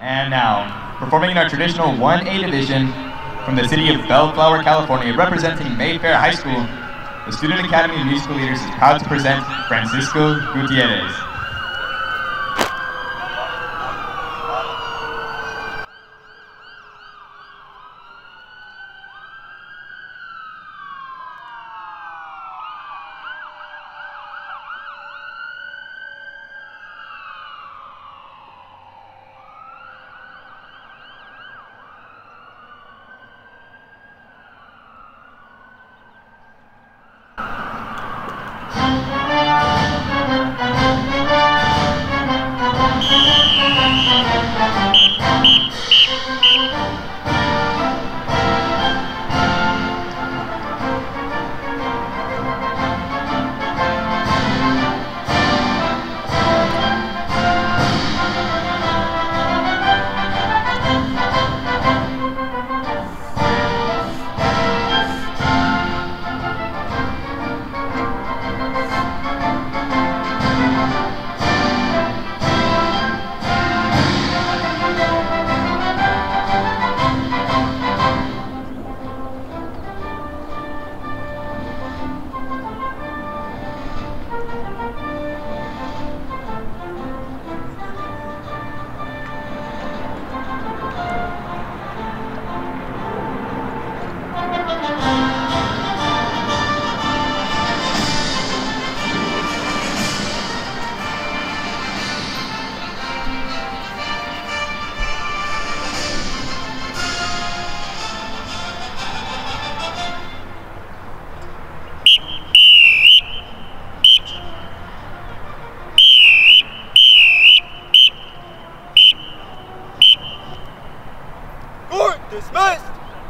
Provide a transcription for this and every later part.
And now, performing in our traditional 1A division from the city of Bellflower, California, representing Mayfair High School, the Student Academy of Musical Leaders is proud to present Francisco Gutierrez.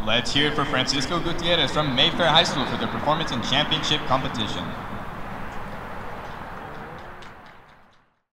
Let's hear it for Francisco Gutierrez from Mayfair High School for their performance in championship competition.